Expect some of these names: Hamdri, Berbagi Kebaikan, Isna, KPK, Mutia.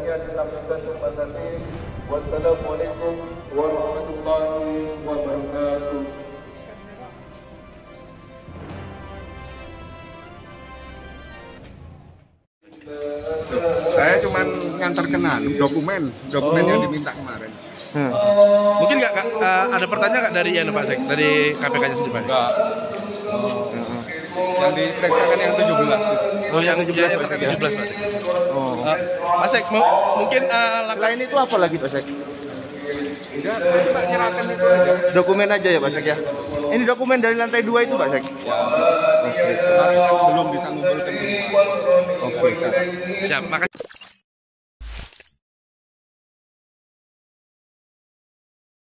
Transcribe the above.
sekian disampaikan. Terima kasih. Wassalamualaikum warahmatullahi wabarakatuh. Saya cuma ngantarkan dokumen yang diminta kemarin. Mungkin nggak ada pertanyaan nggak dari Pak Sek, dari KPK-nya sendiri Pak? Nggak. Yang diperiksakan yang 17. Oh, yang 17 Pak Sek. Pak Sek, mungkin langkah ini itu apa lagi Pak Sek? Enggak, saya cuma nyerahkan itu aja. Dokumen aja ya Pak Sek ya. Ini dokumen dari lantai 2 itu Pak Sek? Ya, belum bisa ngumpulkan. Oke, siap. Makasih.